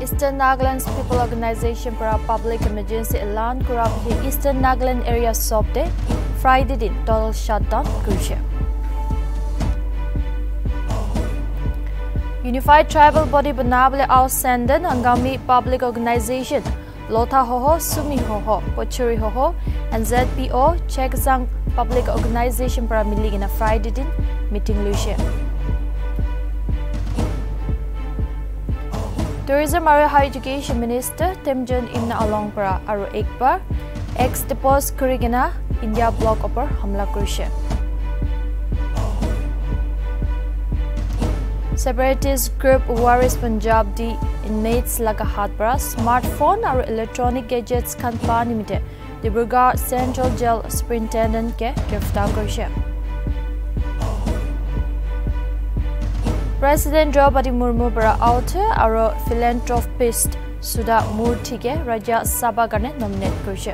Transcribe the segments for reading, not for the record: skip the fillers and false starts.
Eastern Nagaland People's Organization para public emergency elan kurab hi Eastern Nagaland area sobde Friday din total shutdown kurshe. Unified Tribal Body Bernabele Aos senden Angami Public Organization, Lotha Hoho, Sumi Hoho, Pochury Hoho, and ZPO Chakhesang Public Organization para milig in a Friday din meeting luche. Tourism and Higher Education Minister Temjen Imna Along para aru ekbar ex-depose kurigena India block upar hamla kurishe. Separatist group Waris Punjab di inmates laga hath para smartphone aru electronic gadgets kan pani mite Dibrugarh Central Jail Superintendent ke griftar kurishe. President Draupadi Murmu para out aro philanthropist Sudha Murty ke Rajya Sabha karne nominate kurise.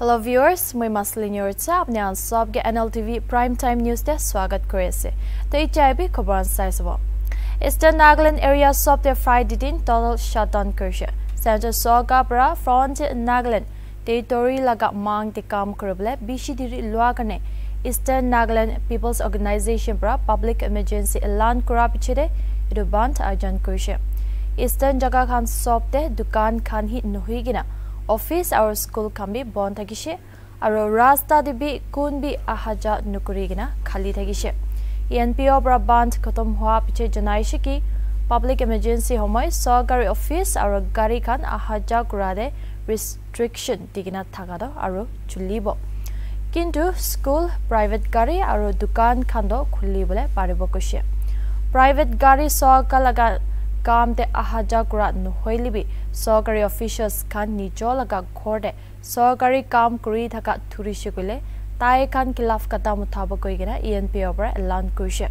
Hello viewers, moi Maslin Yorcha apne an sob ke NLTV prime time news te swagat korise. To ichabi khobar sai sob. Eastern Nagaland area sob the Friday din total shutdown kurise. Center Soga Bra Frontier Nagaland Territory Laga Mang the Kam Kurble Bishidiri Luagane Eastern Nagaland People's Organization Bra Public Emergency Elan Kurapichide Rubant Arjan Kurshe Eastern Jaga Khan Sopte Dukan Khan Hit Nuhigina Office our school Kambi Bontagishe Aro Rasta Dibi Kunbi Ahaja Nukurigina Kalitagishe ENPO Bra Bant Kotom Hua Piche Janaishiki Public emergency homoi sogari office aru gari khan ahaja kurade restriction digina thagado aru chulibo. Kintu school private gari aru dukan khando khulibole paribo kushye. Private gari sogalaga kam te ahaja kurat nohoilibi sogari officials khan nijolaga khorde sogari kam kuri thaka thurishikule tai khan kilaf kata muthabo koigena ENP obra elan kushye.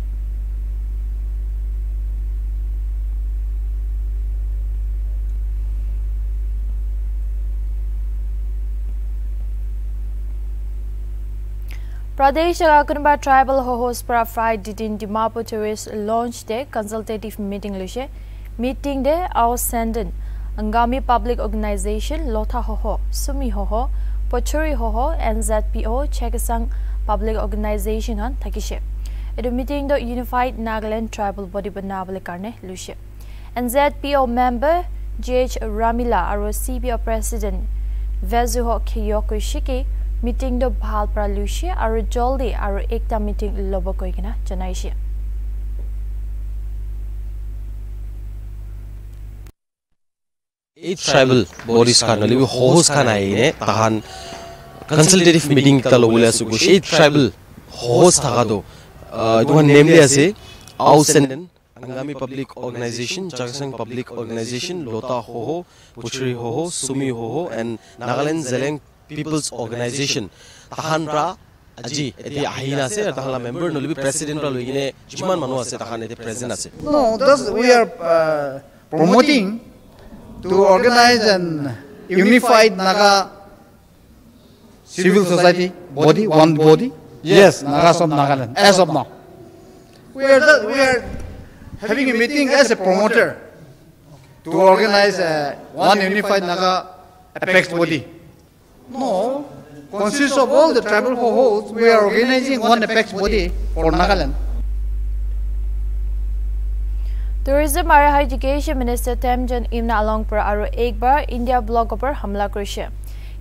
Pradesh Kunba Tribal Hohos para Friday din Dimapur tourist launch day consultative meeting lushe meeting day our senden Angami Public Organization Lotha Hoho, Sumi Hoho, Pochury Hoho and ZPO Chakhesang Public Organization on Takishe. It meeting the Unified Nagaland Tribal Body Bernabele karne lushe. And ZPO member J.H. Ramila aro CBO president Vezuho Kiyokushiki meeting the bhal pra lushi aru joldi aru ekta meeting lobo koigena janaishi eight tribal bodies kanali host khanaine tahan consultative meeting talobule asugo eight tribal host thagado duhan namely ase ausenden Angami Public Organization, Chakhesang Public Organization, Lotha Hoho, Pochury Hoho, Sumi Hoho, and Nagaland Zeliang People's Organization. Tahan pra aji eti ahina se tahla member nolibi president pra loigine jiman manu ase tahan eti present ase. No, thus we are promoting to organize an unified Naga civil society body, one body. Yes, Nagas of Nagaland. As of now, we are having a meeting as a promoter to organize one unified Naga apex body. No, consists of all the tribal hohos. We are organizing one apex body for Nagaland. Tourism and Higher Education Minister Temjen Imna Along para aru ekbar India block upar hamla kurise.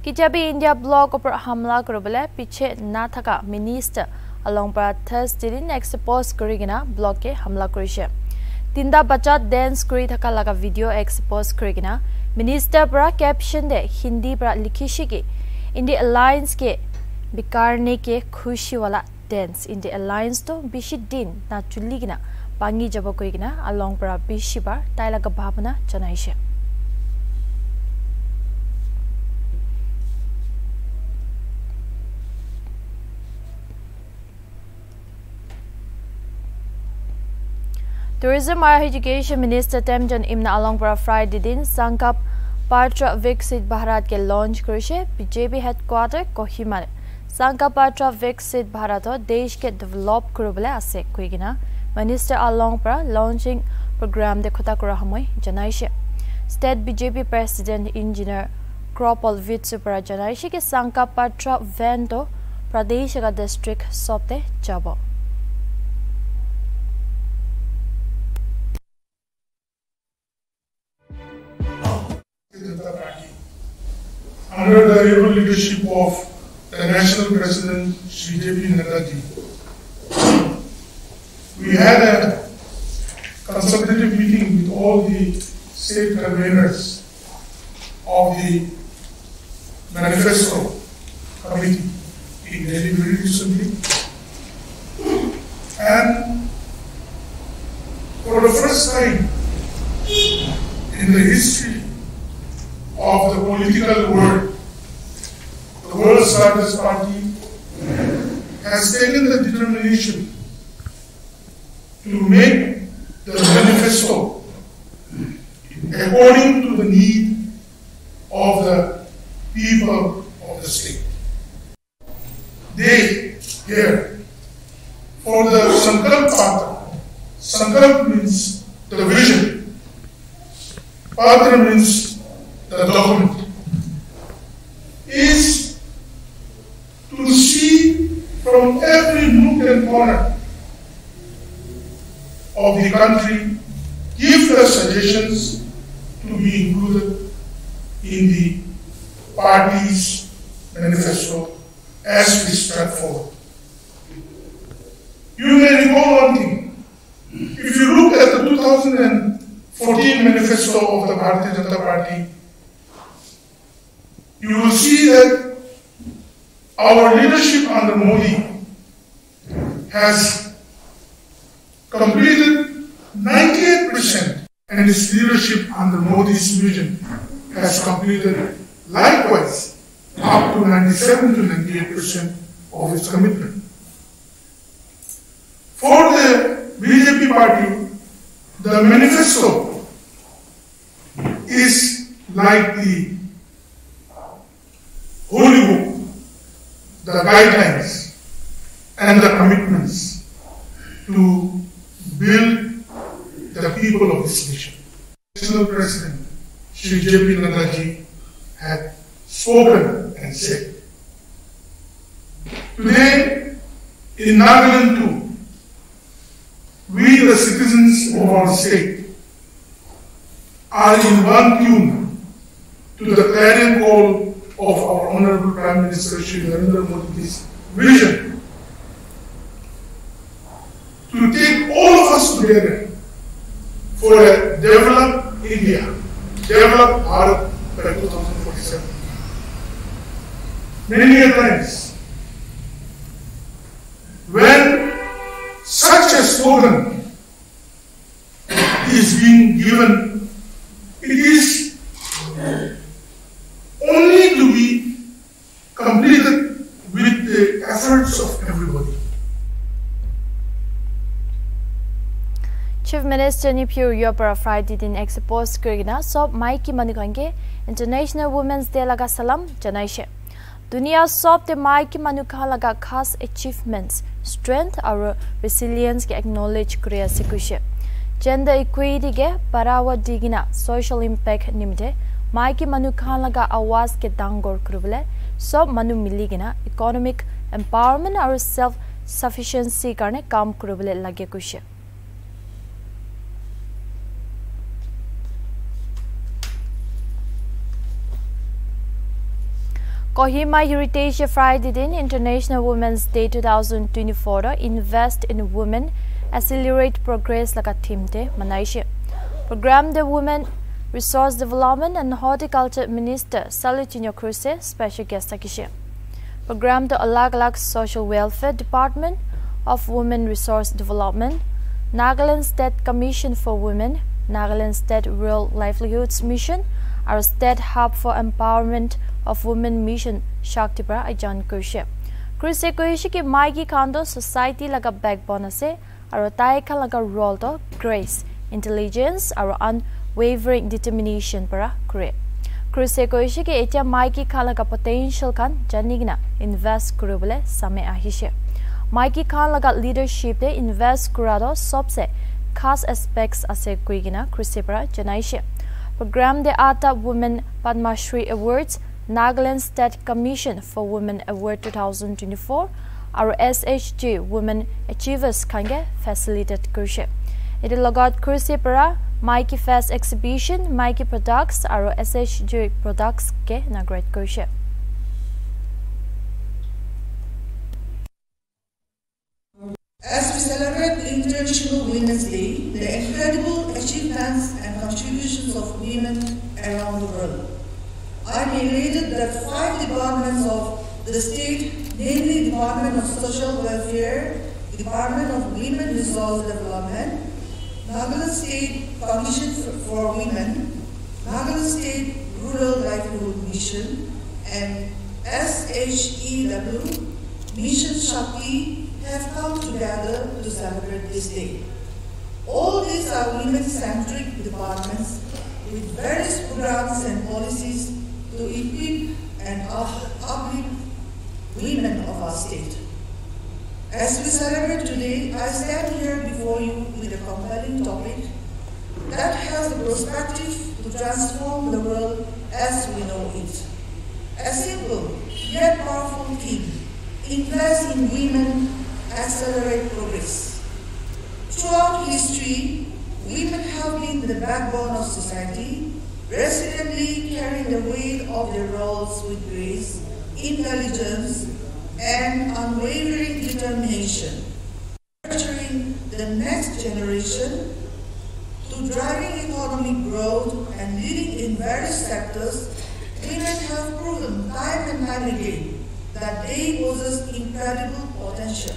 Kichabi India block upar hamla kuribole piche na thaka Minister Along para Thursday din expose kurigina block ke hamla kurise. Tinda bachat dance kuri thaka laga video expose kurigina Minister Bra caption de Hindi Bra Likishiki in the alliance ke Bikarne ke Kushiwala dance in the alliance to Bishidin Natuligina Bangi Jabokoigina Along Bra Bishibar Tailaga Babana Janaisha. Tourism and Education Minister Temjen Imna Along para Friday din Sankap Patra Viksit Bharat ke launch kurise BJP headquarter Kohima Sankapatra Vexit Bharato, Desh ke develop kurubole ase kuigina. Minister Along pra launching program de kota korahamoi janaishe. State BJP President Engineer Kropal Vitsupara janaishe ke Sankapatra Vento Pradesh ka district sopte jabo. Under the able leadership of the National President Shri J.P. Nadda ji, we had a consultative meeting with all the state conveners of the Manifesto Committee in Delhi very recently, and for the first time in the history of the political world, the world's largest party has taken the determination to make the manifesto according to the need of the people of the state. They here, for the Sankalp Patra, Sankalp means the vision, Patra means the document, is to see from every nook and corner of the country, give the suggestions to be included in the party's manifesto as we step forward. You may recall one thing. If you look at the 2014 manifesto of the Bharatiya Janata Party, you will see that our leadership under Modi has completed 98%, and its leadership under Modi's vision has completed likewise up to 97 to 98% of its commitment. For the BJP party, the manifesto is like the Holy Book, the guidelines and the commitments to build the people of this nation. National President Shri J.P. Nadda ji had spoken and said, today in Nagaland too, we the citizens of our state are in one tune to the clarion call of our Honorable Prime Minister Shri Narendra Modi's vision to take all of us together for a developed India, developed Bharat by 2047. Many a times, when such a slogan is being given, it is only to be completed with the efforts of everybody. Chief Minister Nipio Yopara Friday din expose kurina sob maiki manukange International Women's Day laga salam janaishe. Dunia sob te maiki manukha laga khas achievements, strength aru resilience ke acknowledge kuriya sikushe. Gender equity ke parawa digina social impact nimde Maiki Manu Khanlaga Awaz ke Dangor Kruvle, Sob Manu Miligina, Economic Empowerment or Self Sufficiency Karne Kam Kruvle Lagekushe. Kohima Heritage Friday Din, International Women's Day 2024, Invest in Women, Accelerate Progress Laga Timte, Manaishe. Program the Women Resource Development and Horticulture Minister Salhoutuonuo Kruse special guest takishe. Program the Alag-Alag Social Welfare Department of Women Resource Development, Nagaland State Commission for Women, Nagaland State Rural Livelihoods Mission, our State Hub for Empowerment of Women Mission Shakti pra ajan kurshe. Kruse kuishi ki maigi khando society laga backbone ase aro taika laga role to grace, intelligence aro unwavering determination para kure. Kruse koishi ki etia maiki khala ka potential kan janigna invest kuribole same ahishe. Maiki khala ka leadership de invest kurado sobse khas aspects ase kuigina Kruse para janaishe. Program de ata Women Padma Shri Awards, Nagaland State Commission for Women Award 2024, our SHG Women Achievers kange facilitate Kruse. It logot Kruse para Mikey Fest Exhibition, Mikey Products, our SHG Products ke nagrate koise. As we celebrate International Women's Day, the incredible achievements and contributions of women around the world, I narrated that 5 departments of the state, namely Department of Social Welfare, Department of Women Resource Development, Nagaland State Commission for Women, Nagaland State Rural Livelihood Mission, and SHEW, Mission Shakti, have come together to celebrate this day. All these are women-centric departments with various programs and policies to equip and uplift women of our state. As we celebrate today, I stand here before you with a compelling topic that has the perspective to transform the world as we know it. A simple yet powerful theme: invest in women, accelerate progress. Throughout history, women have been the backbone of society, resolutely carrying the weight of their roles with grace, intelligence, and unwavering determination, nurturing the next generation to driving economic growth and leading in various sectors. Women have proven time and time again that they possess incredible potential.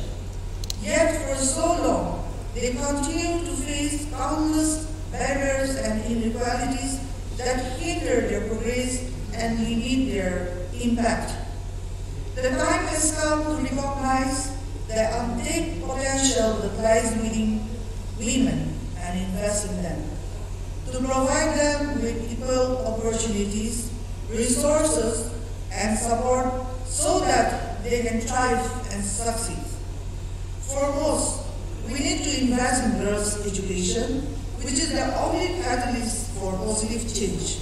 Yet for so long, they continue to face countless barriers and inequalities that hinder their progress and limit their impact. The time has come to recognize the untapped potential that lies within women and invest in them, to provide them with equal opportunities, resources, and support so that they can thrive and succeed. Foremost, we need to invest in girls' education, which is the only catalyst for positive change.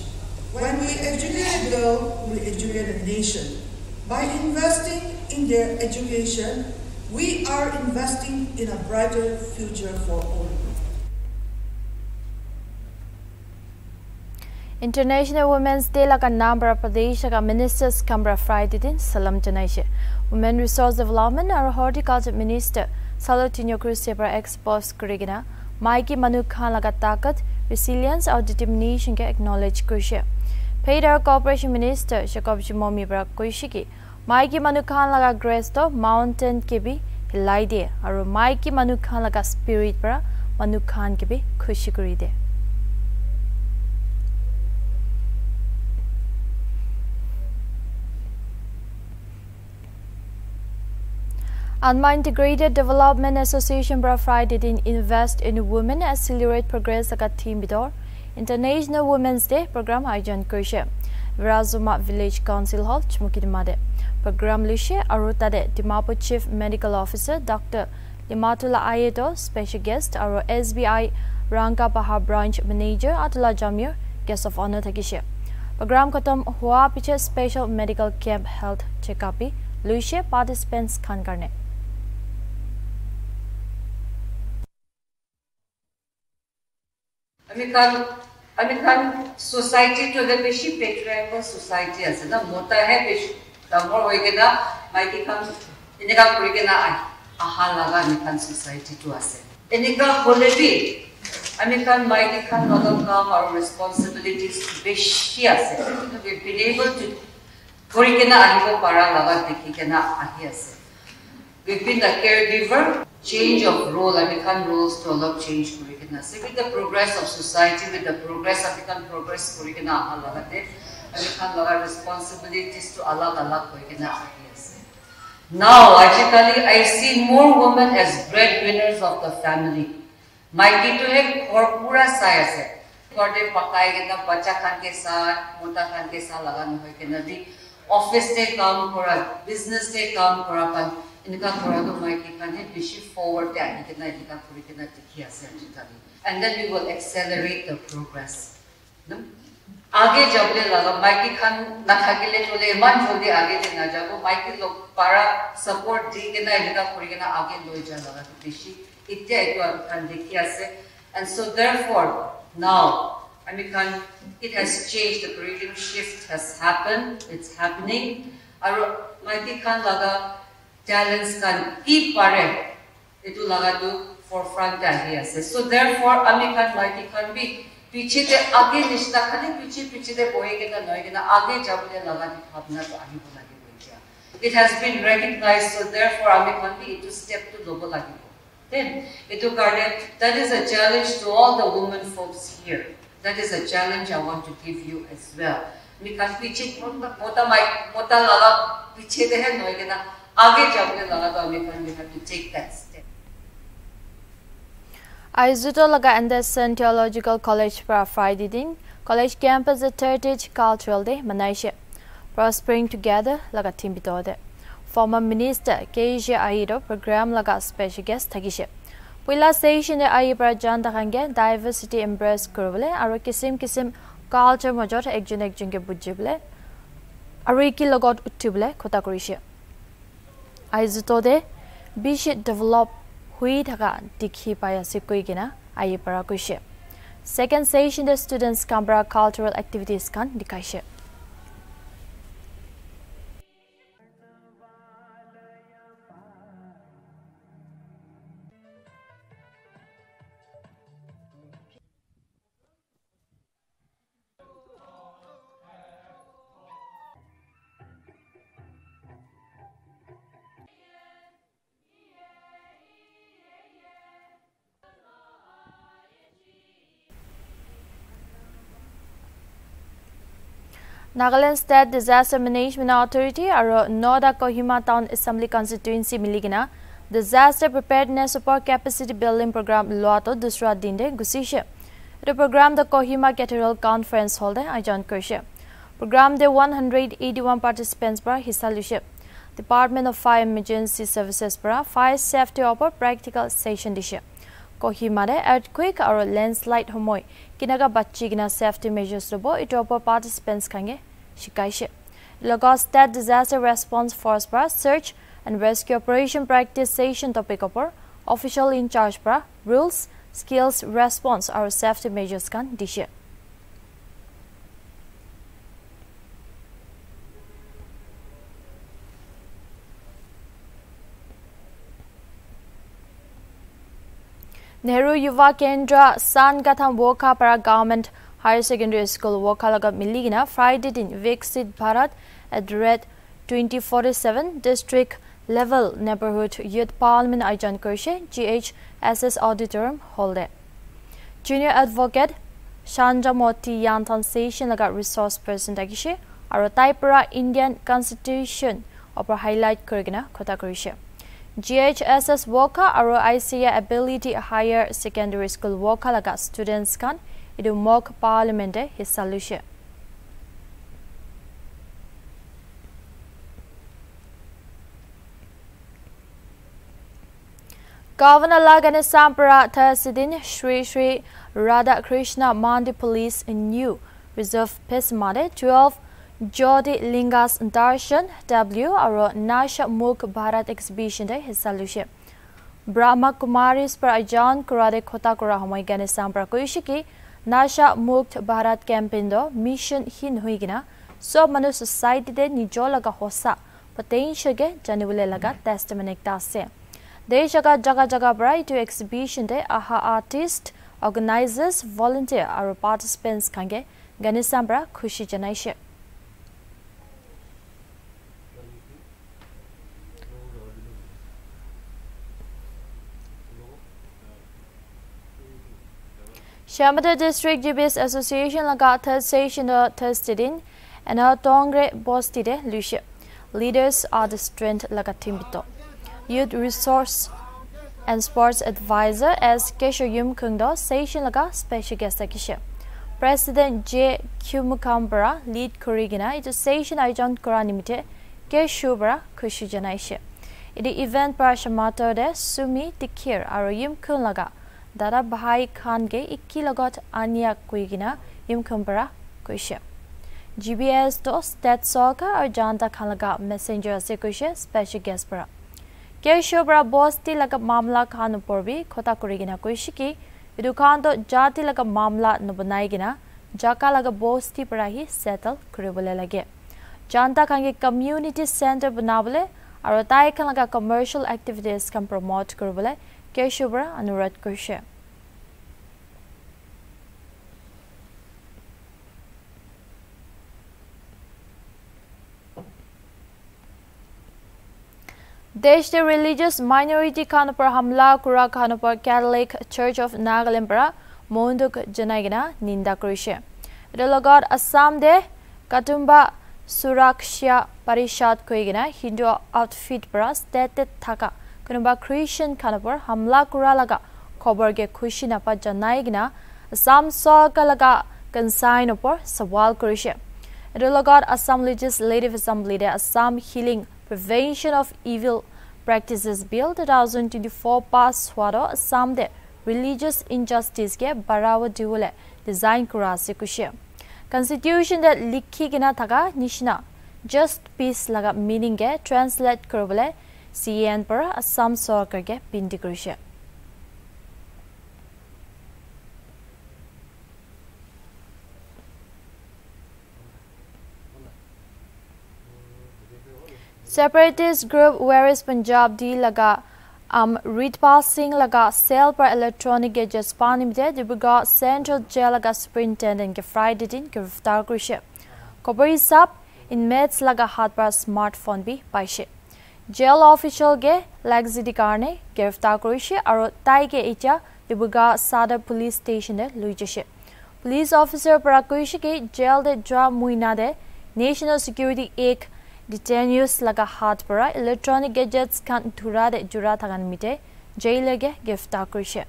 When we educate a girl, we educate a nation. By investing in their education, we are investing in a brighter future for all. International Women's Day laka Nambra Pradesh ka ministers Kambra Friday din salam janaishe. Women Resource Development aru Horticulture Minister Salhoutuonuo Kruse para expose kurigina maiki manukhan laka takat, resilience aur determination ke acknowledge kurse. Peter Corporation Minister Jacob Jumomi Bra Koishiki, Mikey Manukhan Laga Grace to Mountain Kibi, Hilaide, or Mikey Manukhan Laga Spirit Bra, Manukhan Kibi, Kushiguride. Anma Integrated Development Association Bra Friday in Invest in Women Accelerate Progress Laga Team Bidor. International Women's Day program ayojan koise. Virazuma Village Council Hall Chmukidimade. Program lishe arutade Dimapur Chief Medical Officer Dr. Limatula Ayeto, special guest aro SBI Rangka Paha branch manager Atula Jamir, guest of honor thakishe. Program khatam hua piche special medical camp health checkupi lishe participants khan karne. American society जो दे पेशी पेट्रेबल society ऐसे ना मोटा है पेश तमोर होए के ना माइकी कम इनका पुरी के ना आहार लगा अमेरिकन सोसाइटी तो ऐसे इनका होले भी अमेरिकन माइकी कम लोगों का और रिस्पांसिबिलिटीज पेशी ऐसे तो वे बिनेबल तो पुरी के ना आहिको पारा लगा देखी के ना आही ऐसे वे बिन the caregiver change of role, American roles to allow change kurikina. See, with the progress of society, with the progress, African progress kurikina alagate, American laga responsibilities to alag alag kurikina. Now, actually, I see more women as breadwinners of the family. Maiki to hai korpura saya se. गर्दै पकाएन बच्चा खान के साथ मोटा खान के साथ लगान हो के नदी ऑफिस से काम करा बिजनेस से काम करा पर इनका थोड़ा तो मैं के खाने बेशी फॉरवर्ड आने के ना इनका पूरी के ना दिखिया सर्च करी and then we will accelerate the progress न आगे जबले लगा माइकी खान ना खाके ले चले मन जल्दी आगे से ना जाओ माइकी लोग पारा सपोर्ट दी के ना इनका पूरी के ना आगे ले जा लगा बेशी इत्या एक खान दिखिया से and so therefore now, I mean, it has changed. The curriculum shift has happened. It's happening. Our mighty can laga talents can keep pare. Itu laga do forefront ahiya se. So therefore, ami can mighty can be. Piche the age nishta khane piche the boye ke na noye ke na age jabule laga dikhabna to ahi bola ke boya. It has been recognized. So therefore, ami can be. Itu step to lobo lagi. That is a challenge to all the women folks here. That is a challenge I want to give you as well. Because piche mota laga piche de hai noige na aage jabne laga to we have to take that step. Aizuto laga Anderson Theological College for Friday din college campus heritage cultural day Malaysia prospering together laga team bitode. Former Minister Keisha Aido program laga special guest thagishe. Pula session e Aibra Janta hange diversity embrace kurule aru kisim kisim culture major ekjun ke bujibule aru ki logot uttibule khota korishe. Aizutode bishit develop hui thaka dikhi payase koigena Aibra koishe. Second session the students kambra cultural activities kan dikhaishe. Nagaland State Disaster Management Authority aro Noda Kohima Town Assembly Constituency miligina disaster preparedness support capacity building program loato dusra din de gusishe. The program the Kohima Cathedral Conference Hall de ayojan korishe. Program de 181 participants para hissa lushe. Department of Fire Emergency Services para fire safety upper practical session dishe. Kohima de earthquake aro landslide homoi. Kinaga bachigina safety measures robo itopo participants kange shikaishe. Lagos State Disaster Response Force para search and rescue operation practice session topic upor official in charge para rules, skills, response or safety measures kan dishe. Nehru Yuva Kendra Sangatham Woka para Government Higher Secondary School Woka laga miligina Friday din Viksit Bharat at Red 2047 District Level Neighborhood Youth Parliament ayojan korishe GHSS Auditorium Hall. Junior Advocate Shamata Yantan Session laga resource person dagishe aro Taipara Indian Constitution opera highlight korigina kota korishe. GHSS Woka aro ICA Ability Higher Secondary School Woka laga students kan idu mock parliament e hissa lushe. Governor lagane sampara thasidin Shri Shri Radha Krishna Mandi Police New Reserve Peace Made 12 Jodi Lingas Darshan W aro Nasha Mukh Bharat exhibition de hisalushe. Brahma Kumaris par ajan kurade khota kora homai ganesam par koishiki Nasha Mukh Bharat campaign do mission hin hoigina so manu society de nijolaga hosa potential ge janibule laga testimony tase. Deshaga jaga jaga brai to exhibition de aha artist organizers volunteer aro participants kange ganesam par khushi janaishe. Shamata District GBS Association laga third session Thursday din and our Tongre Bosti de Lucia. Leaders are the strength laga timbito. Youth Resource and Sports Advisor as Kesho Yum Kungdo session laga special guest akisha. President J. Kumukambara lead Kurigina, it is Seishin Aijon Koranimite, Ke Shubra, Kushujanaishe. It is event para Shamata de Sumi Tikir, Aroyim Kunlaga, Dada Bahai Kange, Ikilagot Anya Kurigina, Yimkumbara, Kushe. GBS dos Ted Soka, Arjanta Kanlaga, Messenger Sekushe, Special Guest Para. Ke Shubra Bosti Laga Mamla Kanuporbi, Kota Kurigina Kushiki. Idukando Jati like a mamla nobanaigina, Jaka like a bosti prahi settle curribule lage. Janta kangi community center Bernabele, Arotai can like a commercial activities can promote curribule, Keshubra and Red Kurshe. Desh the religious minority Kanopar Hamla Kura Kanopar Catholic Church of Nagalim Para Monduk Janagina Ninda Krushe. Relogod Assam de Katumba Surakshya Parishat Kuigina Hindu outfit Para Stete Taka Kunuba Christian Kanopar Hamla Kuralaga Koborge Kushinapa Janagina Assam Sokalaga Kansainopor Sawal Krushe. Relogod Assam Legislative Assembly de Assam Healing Prevention of Evil Practices Bill 2024 pass swado Assam de religious injustice ke barawa diule design kurasi kushe. Constitution de likhi gina thaga nishna just peace laga meaning ke translate kurule CN para Assam sorkar ke pindi kushe. Separatist group whereas Punjab D laga read passing laga cell per electronic gadgets panimite Dibrugarh Central Jail laga superintendent ke Friday din griftar kurishe. Kobari sub inmates laga hatpar smartphone bi paishe. Jail official ge laxity karne griftar kurishe aro tai ke itya Dibrugarh Sadar police station de luijeshe. Police officer para kurishe ke jail de dra muina de National Security Act detainees laga hat para electronic gadgets kan dhura de jura thagan mite jail ge griftar kurishe.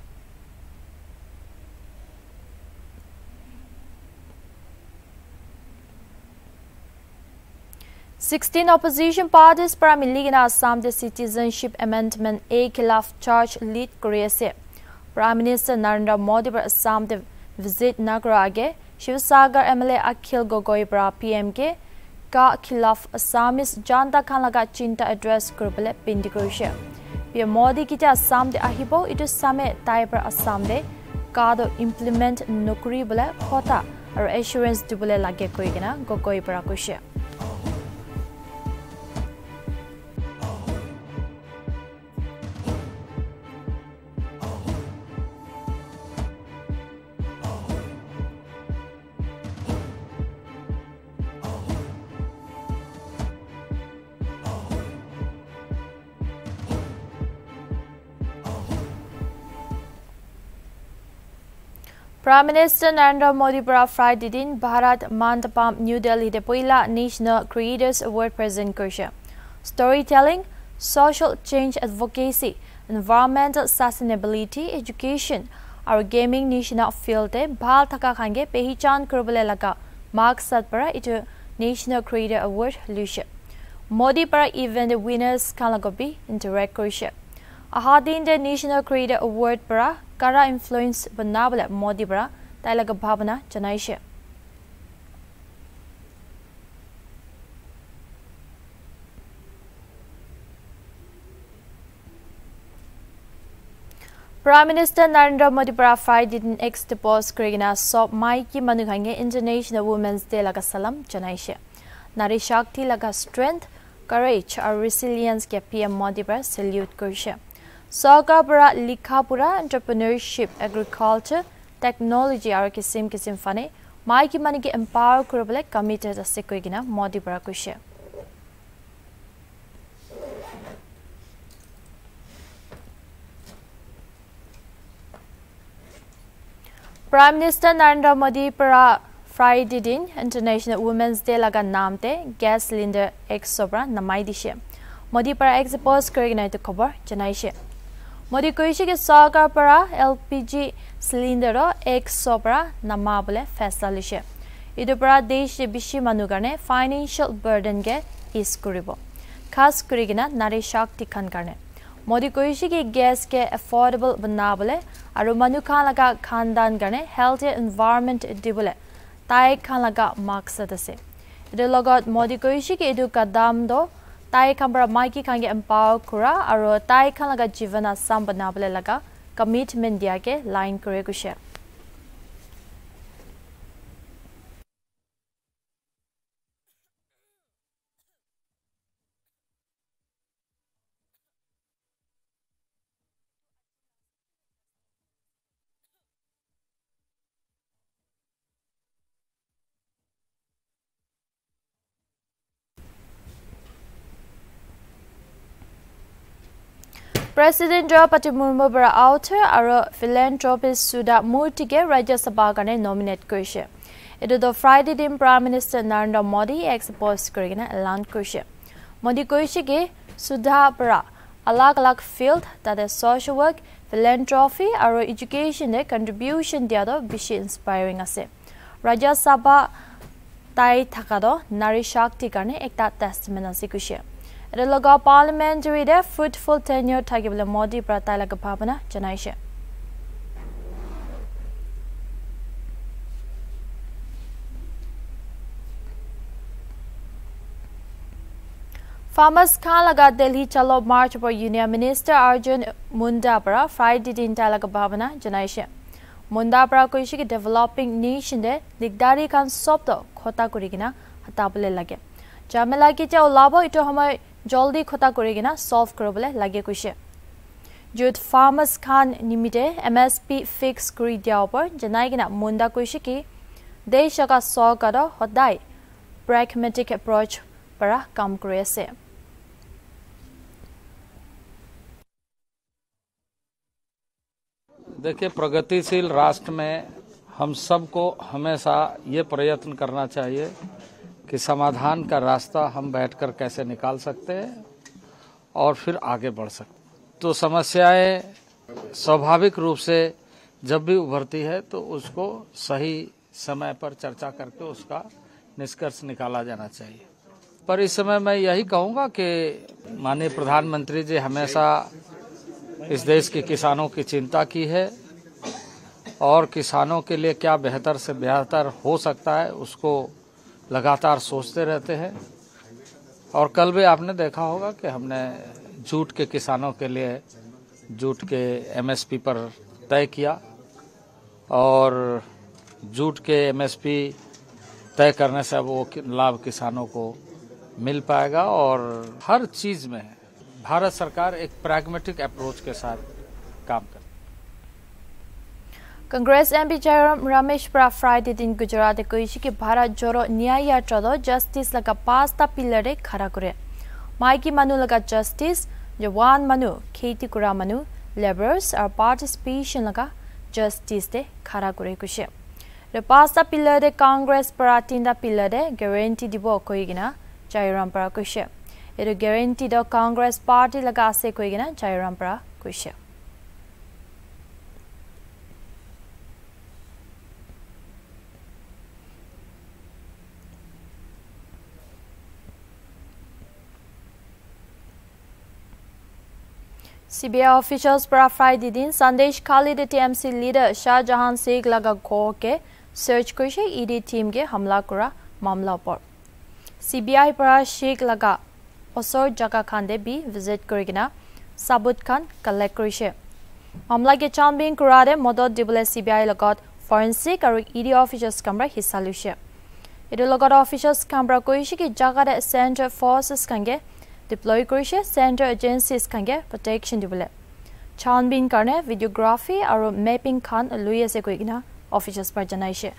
Sixteen opposition parties para miligina Assam de Citizenship Amendment A khilaf charge lead kurise. Prime Minister Narendra Modi para Assam de visit nagarage Shiv Sagar MLA Akhil Gogoi para PMK Khilaf Assamese Janta Khan laga Chinta address Kurpale Pindikurushe. Pia Modi kita Assam de Ahibo, it is Same Taiper Assam de Kado implement Nukuribule, Kota, or assurance Dubule Lage Kurigana, Gogoi Parakushe. Prime Minister Narendra Modi para Friday din Bharat Mandapam New Delhi de Poila National Creators Award present kursha. Storytelling, social change advocacy, environmental sustainability, education, our gaming national field de Bhal Thaka Khange Pehichan Kurbale Laga Mark Satpara itu National Creator Award Lusha. Modi para event the winners Kalagobi interact kursha. Ahadin de National Creator Award para Kara influence Bernabele Modi para Tailaga Bhavana Janaishe. Prime Minister Narendra Modi para Friday din ex depose Krigina Sob Maiki Manuhange International Women's Day laga salam Janaishe. Nari Shakti laga strength, courage or resilience ke PM Modi para salute kurshe. Sogabra Likapura entrepreneurship, agriculture, technology are kisim kisim fane, Maiki Maniki empower Kurble committed as Sequigina, Modi Brakushe. Prime Minister Narendra Modi para Friday din International Women's Day laga namte, gas cylinder ex sobra namaidishe. Modi para ex post Kurigina to cover Janaishe. Modi koishi ke sarkar para LPG cylinder ek sopra namabole faisalishe. Idu para desh bishi manugane financial burden ke is kuribo. Khas kurigina nari shakti khan karne. Modi koishi ke gas ke affordable banabole aru manukhan laga khandan karne healthy environment dibole. Tai khan laga maqsadase. Idu logot Modi koishi ke idu kadam do Tai Kambra Mikey Kangi Empower Kura, Aro Tai Kanaga Jivana Sambanabla Laga, Commitment Diake, Line Kuregusha. President Draupadi Murmu bara author aro philanthropist Sudha Murty ke Rajya Sabha karne nominate korise. Etu do Friday din Prime Minister Narendra Modi ex post korigena elan korise. Modi korise ke Sudha bara alag-alag field tate social work, philanthropy aro education de contribution dia do bishi inspiring ase. Rajya Sabha tai thakado nari shakti karne ekta testament ase korise. The local parliamentary de fruitful tenure Tagibla Modi Pratala Kapana Janaisha. Farmers Kalaga Delhi Chalo March for Union Minister Arjun Mundapara Friday in Talakabana Janaisha. Mundapara Kushiki developing nation de Digdari Kan Sopto Kota Kurigina Hatabule Lage. Jamela Kita Labo Ito Homo Joldi Kota Kurigina solve Kurble Lage Kushe. Jude Farmers Khan Nimite MSP fix Kuri Diapo, Janaigina Munda Kushiki, De Shaka Sogado Hodai, pragmatic approach para Kam Kurese. देखे प्रगतिशील राष्ट्र में हम सबको हमेशा ये प्रयत्न करना चाहिए कि समाधान का रास्ता हम बैठकर कैसे निकाल सकते हैं और फिर आगे बढ़ सकते हैं। तो समस्याएं स्वाभाविक रूप से जब भी उभरती है तो उसको सही समय पर चर्चा करके उसका निष्कर्ष निकाला जाना चाहिए। पर इस समय मैं यही कहूँगा कि माननीय प्रधानमंत्री जी हमेशा इस देश के किसानों की चिंता की है और किसानों के लिए क्या बेहतर से बेहतर हो सकता है उसको लगातार सोचते रहते हैं और कल भी आपने देखा होगा कि हमने जूट के किसानों के लिए जूट के एमएसपी पर तय किया और जूट के एमएसपी तय करने से अब वो लाभ किसानों को मिल पाएगा और हर चीज़ में भारत सरकार एक प्रैग्मेटिक अप्रोच के साथ काम करती है। Congress MP Jairam Ramesh pra Friday din Gujarat koishi ki Bharat Joro Nyay Yatra do justice laga pasta pillar de khara kore. Maiki manu laga justice, jawan manu, kheti kura manu, laborers or participation laga justice de khara kore kushe. The pasta pillar de Congress para tinda pillar de guarantee dibo koigina Jairam para kushe. Etu guarantee do Congress party laga ase koigina Jairam para kushe. CBI officials para Friday din Sandesh Khali de TMC leader Shah Jahan Sheikh laga go ke search kushi ED team ke hamla kura mamla por. CBI para Sheikh laga osor jaga khan de bi visit kurigina sabut khan collect kurishe. Hamla ke chambin kura de modot dibule CBI lagot forensic aru ED officials kamra hissa lushe. Edu lagot officials kamra kuishi ki jaga de center forces kange deploy kurishe center agencies kange protection dibule. Chanbin karne videography aru mapping khan luise kuigina officials par janaishe.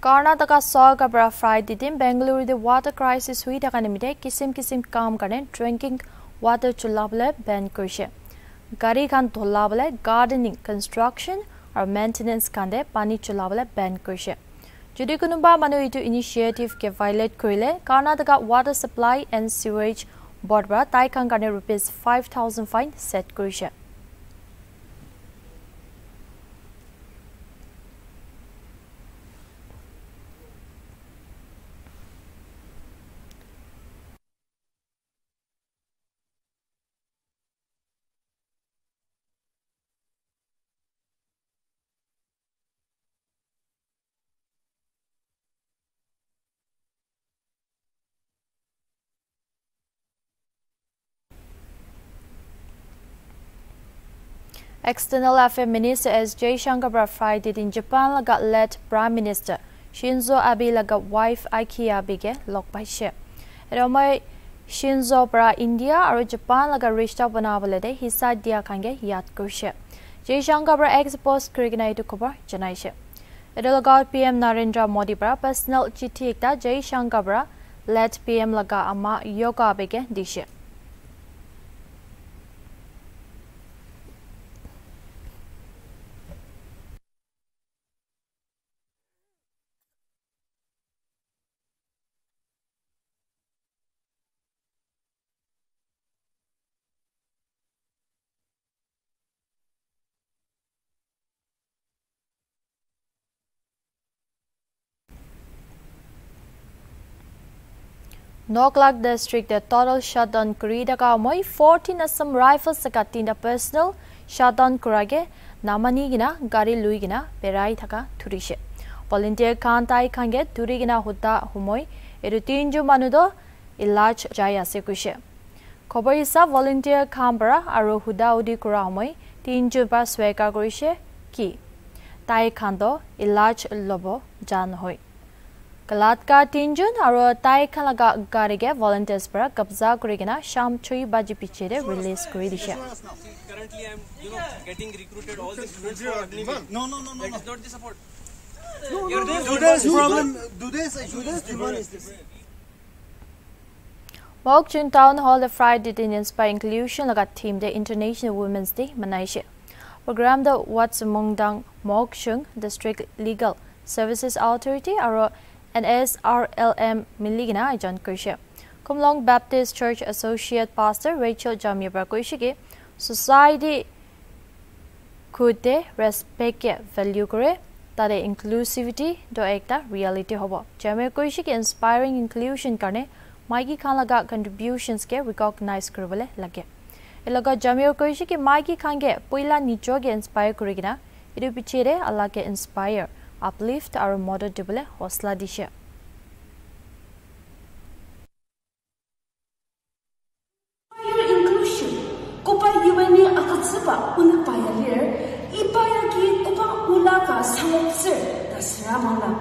Karnataka Saga Brafrai Didim, Bengaluru, the water crisis, sweet academy, Kisim Kisim Kam Garden, drinking water chulable, Ben Kurshe. Garigan Tolable, gardening, construction, or maintenance Kande, Pani chulable, Ben Kurshe. Judikunumba Manuitu initiative ke violate Kurile, Karnataka Water Supply and Sewage Board Bra, Taikan Garden rupees 5,000 fine set Kurshe. External Affairs Minister S. Jaishankar Brafrai did in Japan lagat led Prime Minister Shinzo Abe lagat wife Aiki Abe ge lokpaishe. Eromai Shinzo pra India aru Japan lagat rishta banabole de hissa dia kange yad kurshe. Jaishankar pra ex post krigna itu kobar janaishe. Erolagat PM Narendra Modi pra personal chithi ekta Jaishankar pra led PM lagat ama Yoga Abe ge dishe. Nagaland district the total shutdown kurida kamoi 14 Assam rifles sakatinda personal shutdown kurage namanigina gari luigina berai thaka thurishe volunteer kantai khange thurigina huta humoi eru tinju manudo ilaj jai ase kuise khobarisa volunteer khambara aru huda udi kura humoi tinju ba sweka kuise ki tai khando ilaj lobo jan hoi Kalatka Tinjun Aro Tai Kalaga Garige volunteers para Kabza Kurigina Sham Chui Baji Pichede release Kuridisha. Currently I'm getting recruited all the students for admin. No. That is not the support. Today's problem is this. Mokchun Town Hall the Friday did inspire inclusion laga theme the International Women's Day Malaysia. Program the What's Mongdang Mokchung District Legal Services Authority Aro and SRLM Miligina John Kurshe. Kumlong Baptist Church Associate Pastor Rachel Jamibra Kushiki Society could they respect value kore that inclusivity do ekta reality hobo. Jamir Kushiki inspiring inclusion karne Mikey Kanaga contributions ke recognize kurvale lage. Ilaga Jamir Kushiki Mikey Kange Puila Nichoge inspire kurigina Idu Pichere Alake inspire. Uplift our model dibule hosla dishe. Inclusion. Kupa yuweni akatsupa unapaya lir, ipaya ki kupa ulaka samopsir, tasramana.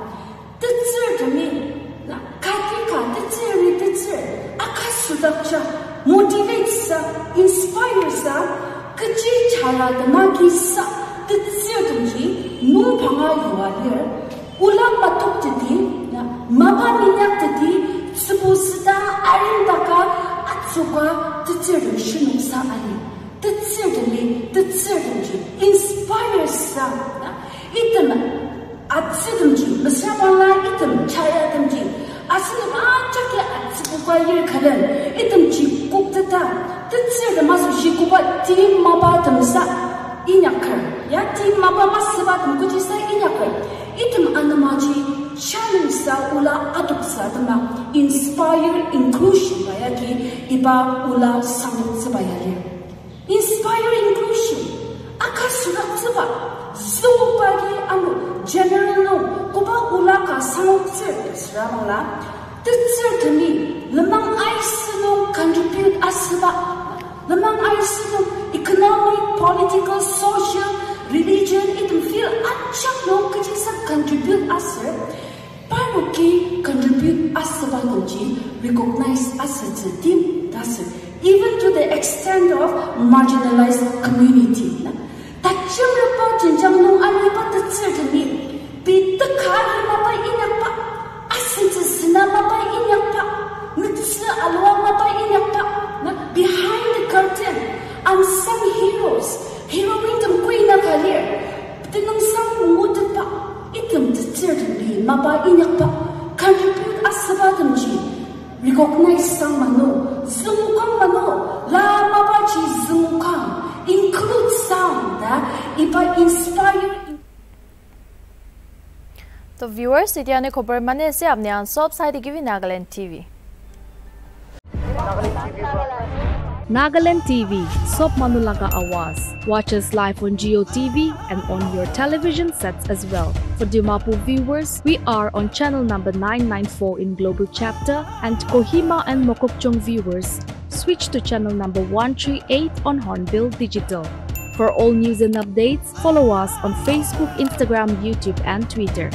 Titsir dami, na katika titsiri titsir, akasudakcha, motivates, inspires, kachi chala danaki sa. The Zirtunji, no Panga you are here, Ulam Batuk Titi, Mama Minak Titi, Supposita, Arindaka, Atsuka, the Zirtun Shinusa Ali. The Zirtunji, the Zirtunji, inspires some. Item Atsitunji, Masramala, Item Chayatunji, Asinama Chaka Atsuka Yirkadan, Item Chi Kupta, the Zirtamasu Shikuba, Tim Mabatamsa. Inakar, Yati Maba Masabat Mukutisa Inakar, Itum Anamaji, Shalimsa Ula Adopsatama, inspire inclusion Bayaki, Iba Ula Samun Sabayari. Inspire inclusion, Akasuratsuba, Zubagi Amu, General No, Kuba Ulaka Samun Circus Ramala, the Certani, Lamang Aisano contribute Asaba. Among Iceland, economic, political, social, religion, it will feel no contribute us, Paruki contribute us, recognize us as a team, even to the extent of marginalized community. That children, but certainly be the car in recognize Samano. Zumukang Mano, La Mabaji Zumukang, include sound if I inspire. तो viewers इतिहाने खबर मने से आपने answer side की भी Nagaland TV. Nagaland TV, Sob Manulaga Awas. Watch us live on Geo TV and on your television sets as well. For Dimapu viewers, we are on channel number 994 in Global Chapter, and Kohima and Mokokchong viewers, switch to channel number 138 on Hornbill Digital. For all news and updates, follow us on Facebook, Instagram, YouTube, and Twitter.